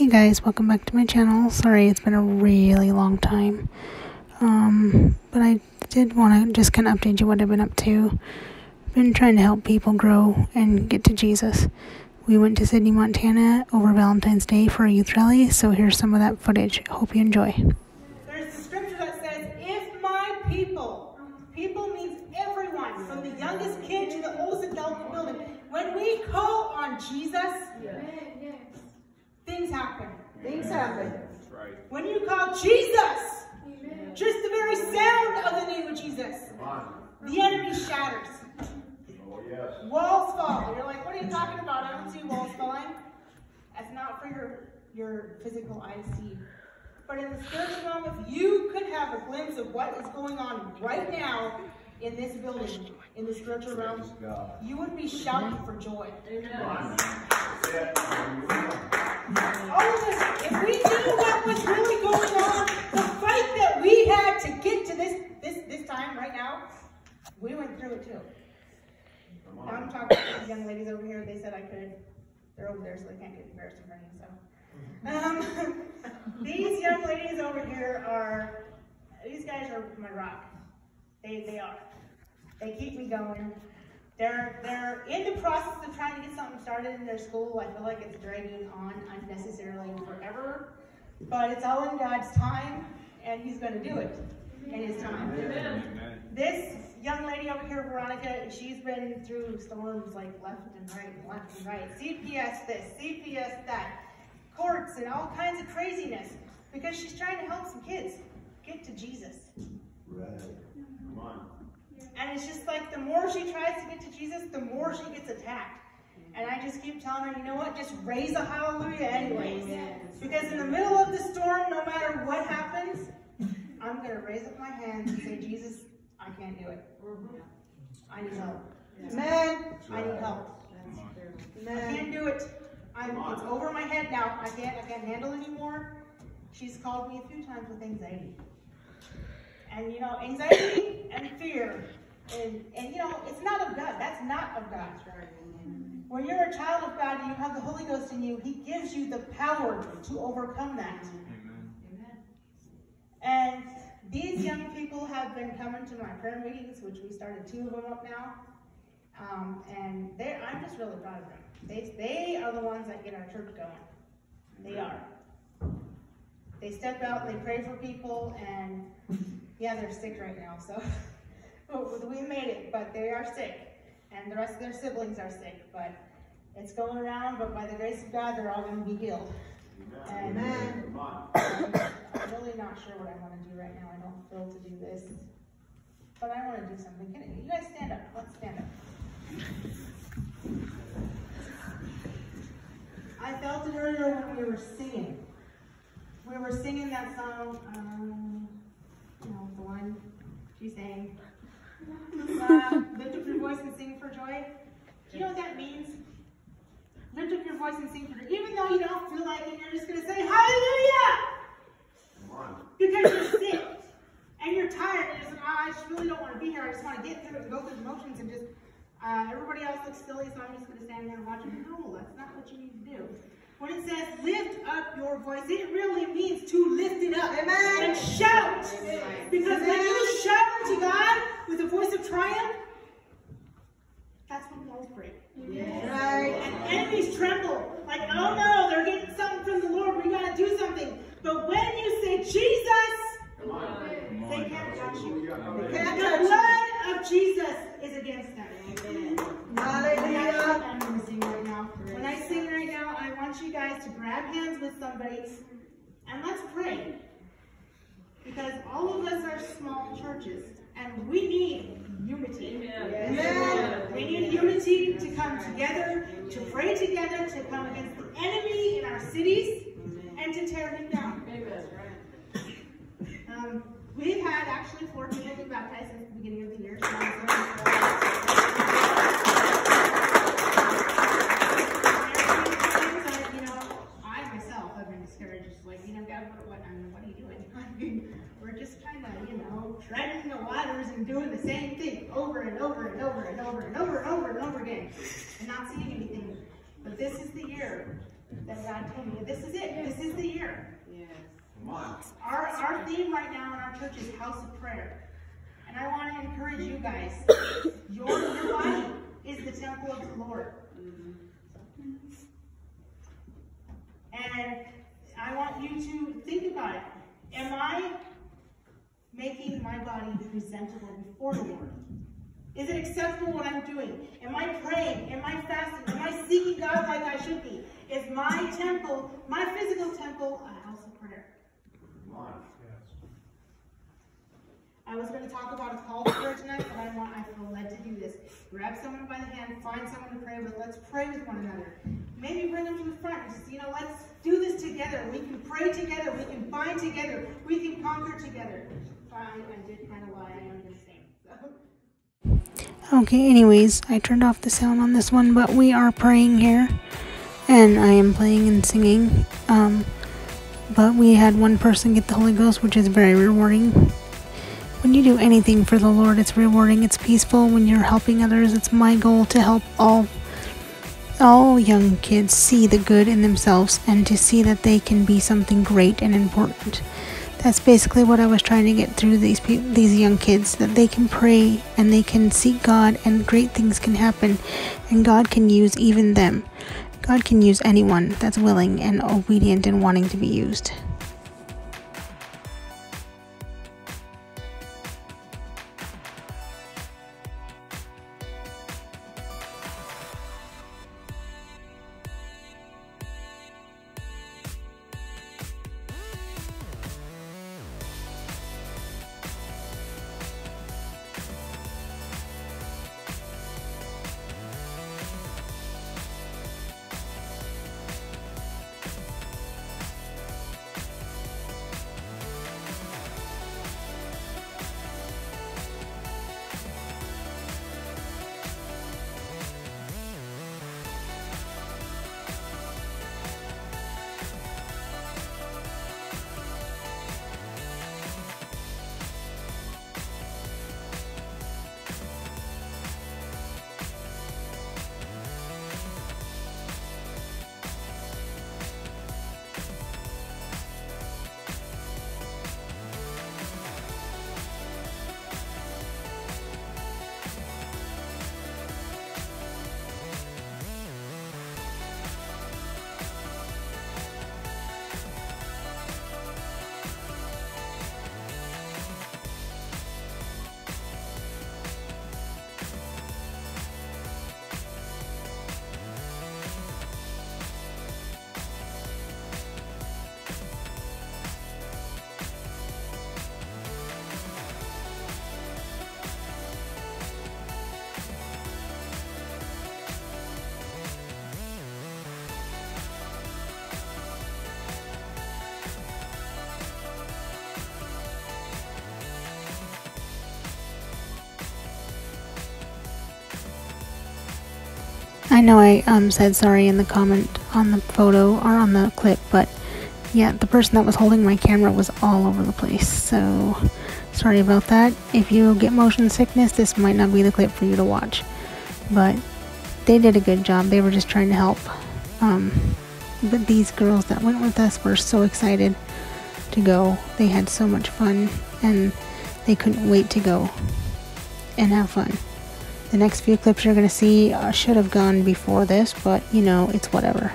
Hey guys, welcome back to my channel. Sorry, it's been a really long time. But I did want to just kind of update you what I've been up to. I've been trying to help people grow and get to Jesus. We went to Sydney, Montana over Valentine's Day for a youth rally, so here's some of that footage. Hope you enjoy. There's a scripture that says, if my people means everyone, from the youngest kid to the oldest adult in the building. When we call on Jesus, things happen. Things happen. That's right. When you call Jesus, amen, just the very sound of the name of Jesus, the enemy shatters. Oh, yes. Walls fall. You're like, what are you talking about? I don't see walls falling. That's not for your physical eyes see. But in the spiritual realm, if you could have a glimpse of what is going on right now in this building, in the spiritual realm, you would be shouting for joy. Amen. All of us, if we knew what was really going on, the fight that we had to get to this time right now, we went through it too. Now I'm talking to these young ladies over here. They said I could. They're over there, so they can't get embarrassed in front of me. So these young ladies over here are. These guys are my rock. They are. They keep me going. They're in the process of trying to get something started in their school. I feel like it's dragging on unnecessarily forever, but it's all in God's time, and He's going to do it in His time. Amen. This young lady over here, Veronica, she's been through storms like left and right, and left and right. CPS this, CPS that, courts and all kinds of craziness, because she's trying to help some kids get to Jesus. Right. Come on. And it's just like the more she tries to get to Jesus, the more she gets attacked. And I just keep telling her, you know what, just raise a hallelujah anyways. Because in the middle of the storm, no matter what happens, I'm going to raise up my hands and say, Jesus, I can't do it. I need help. Man, I need help. I can't do it. It's over my head now. I can't handle it anymore. She's called me a few times with anxiety. And, you know, anxiety and fear, and you know, it's not of God. That's not of God. When you're a child of God and you have the Holy Ghost in you, He gives you the power to overcome that. Amen. And these young people have been coming to my prayer meetings, which we started 2 of them up now. And I'm just really proud of them. They are the ones that get our church going. They are. They step out, they pray for people, and yeah, they're sick right now, so we made it, but they are sick, and the rest of their siblings are sick, but it's going around, but by the grace of God, they're all going to be healed. Amen. And I'm really not sure what I want to do right now. I don't feel to do this, but I want to do something. Can you guys stand up? Let's stand up. I felt it earlier when we were singing. We were singing that song, the one she sang, lift up your voice and sing for joy. Do you know what that means? Lift up your voice and sing for joy. Even though you don't feel like it, you're just going to say, hallelujah! Because you're sick, and you're tired, and you're like, oh, I just really don't want to be here. I just want to get through it, go through the motions, and just, everybody else looks silly, so I'm just going to stand there and watch them. No, that's not what you need to do. When it says lift up your voice, it really means to lift it up. Amen. And shout. Amen. Because when you shout to God with a voice of triumph, that's when walls break. Yes. Right? And enemies tremble. Like, oh no, they're getting something from the Lord. We got to do something. But when you say Jesus, they can't touch you. The blood of Jesus is against them. Amen. Hallelujah. I'm going to sing right now. When I sing right now, I want you guys to grab hands with somebody and let's pray. Because all of us are small churches and we need unity. Amen. Yes. We need unity to come together, to pray together, to come against the enemy in our cities and to tear him down. Amen. We've had actually 4 people get baptized since the beginning of the year. We're just kind of, treading the waters and doing the same thing over and over and over and over and over and over and over again and not seeing anything. But this is the year that God told me. This is it. Yes. This is the year. Yes. Come on. Our theme right now in our church is House of Prayer. And I want to encourage you guys. Your body is the temple of the Lord. Mm-hmm. And I want you to think about it. Am I making my body presentable before the Lord? Is it acceptable what I'm doing? Am I praying? Am I fasting? Am I seeking God like I should be? Is my temple, my physical temple, a house of prayer? I was going to talk about a call to prayer tonight, but I feel led to do this. Grab someone by the hand, find someone to pray with. Let's pray with one another. Maybe bring them to the front. Just, let's do this together. We can pray together. We can bind together. We can conquer together. I did kind of lie. I understand. So. Okay, anyways, I turned off the sound on this one, but we are praying here, and I am playing and singing. But we had one person get the Holy Ghost, which is very rewarding. When you do anything for the Lord, it's rewarding, it's peaceful. When you're helping others, it's my goal to help all young kids see the good in themselves and to see that they can be something great and important. That's basically what I was trying to get through these young kids, that they can pray and they can seek God and great things can happen and God can use even them. God can use anyone that's willing and obedient and wanting to be used. I know I said sorry in the comment on the photo or on the clip, but yeah, the person that was holding my camera was all over the place, so sorry about that. If you get motion sickness, this might not be the clip for you to watch, but they did a good job. They were just trying to help, but these girls that went with us were so excited to go. They had so much fun and they couldn't wait to go and have fun. The next few clips you're going to see should have gone before this, but it's whatever.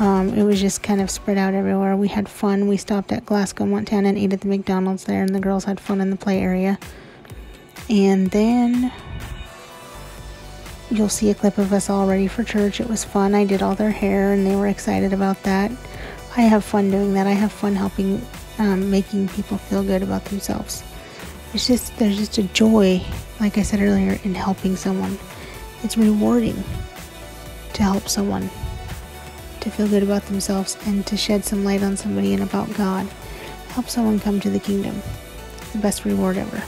It was just kind of spread out everywhere. We had fun. We stopped at Glasgow, Montana and ate at the McDonald's there, and the girls had fun in the play area. And then you'll see a clip of us all ready for church. It was fun. I did all their hair and they were excited about that. I have fun doing that. I have fun helping, making people feel good about themselves. It's just, there's just a joy, like I said earlier, in helping someone. It's rewarding to help someone, to feel good about themselves, and to shed some light on somebody and about God. Help someone come to the kingdom. It's the best reward ever.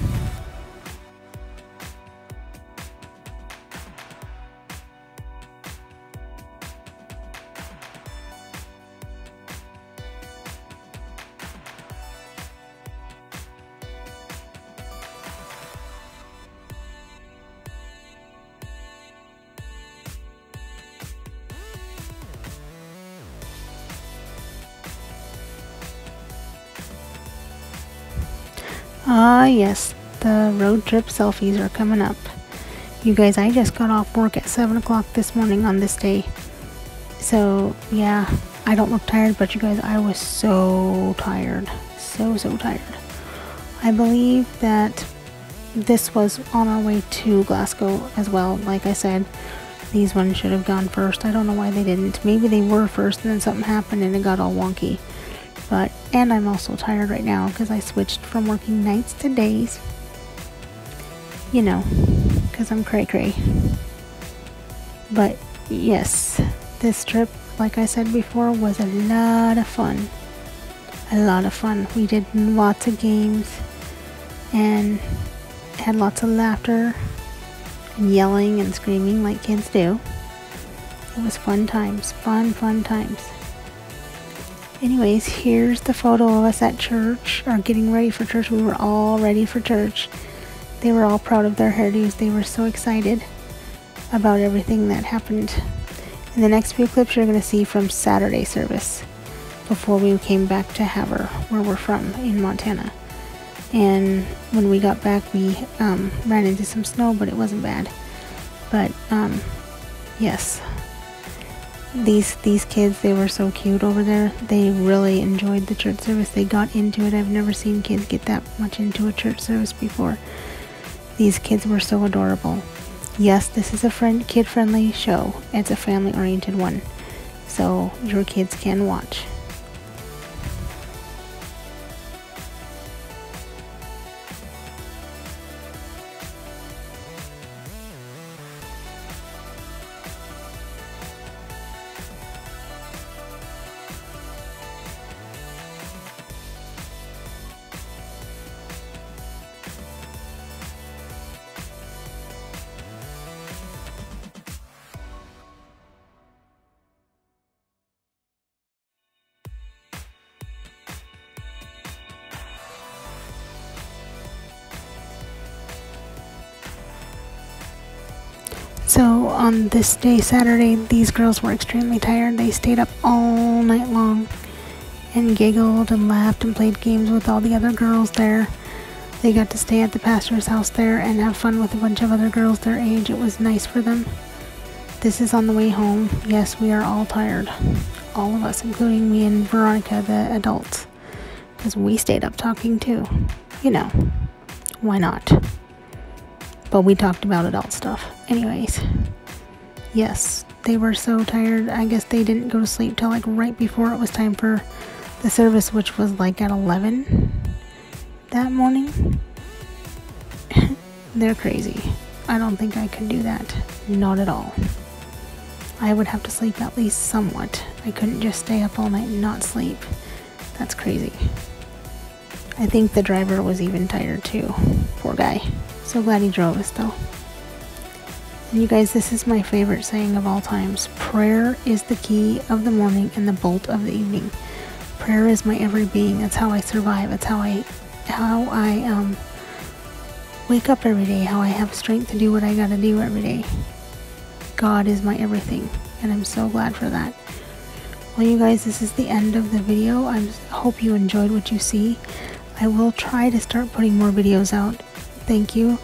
Ah yes, the road trip selfies are coming up. You guys, I just got off work at 7 o'clock this morning on this day. So yeah, I don't look tired, but you guys, I was so tired. So tired. I believe that this was on our way to Glasgow as well. Like I said, these ones should have gone first. I don't know why they didn't. Maybe they were first and then something happened and it got all wonky. But, and I'm also tired right now because I switched from working nights to days. You know, because I'm cray-cray. But yes, this trip, like I said before, was a lot of fun. A lot of fun. We did lots of games and had lots of laughter and yelling and screaming like kids do. It was fun times. Fun times. Anyways, here's the photo of us at church, or getting ready for church. We were all ready for church. They were all proud of their hairdos. They were so excited about everything that happened. In the next few clips, you're going to see from Saturday service before we came back to Havre, where we're from in Montana. And when we got back, we ran into some snow, but it wasn't bad. But yes, these kids, they were so cute over there. They really enjoyed the church service. They got into it. I've never seen kids get that much into a church service before. These kids were so adorable. Yes, this is a kid-friendly show. It's a family-oriented one, so your kids can watch. So on this day, Saturday, these girls were extremely tired. They stayed up all night long and giggled and laughed and played games with all the other girls there. They got to stay at the pastor's house there and have fun with a bunch of other girls their age. It was nice for them. This is on the way home. Yes, we are all tired. All of us, including me and Veronica, the adults. Because we stayed up talking too. You know, why not? But we talked about adult stuff. Anyways, yes, they were so tired. I guess they didn't go to sleep till like right before it was time for the service, which was like at 11 that morning. They're crazy. I don't think I could do that. Not at all. I would have to sleep at least somewhat. I couldn't just stay up all night and not sleep. That's crazy. I think the driver was even tired too. Poor guy. So glad he drove us though. And you guys, this is my favorite saying of all times. Prayer is the key of the morning and the bolt of the evening. Prayer is my every being. That's how I survive. That's how I wake up every day. How I have strength to do what I gotta do every day. God is my everything, and I'm so glad for that. Well, you guys, this is the end of the video. I hope you enjoyed what you see. I will try to start putting more videos out. Thank you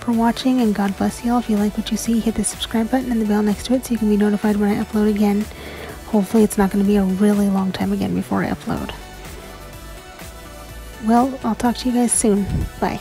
for watching, and God bless y'all. If you like what you see, hit the subscribe button and the bell next to it so you can be notified when I upload again. Hopefully it's not going to be a really long time again before I upload. Well, I'll talk to you guys soon. Bye.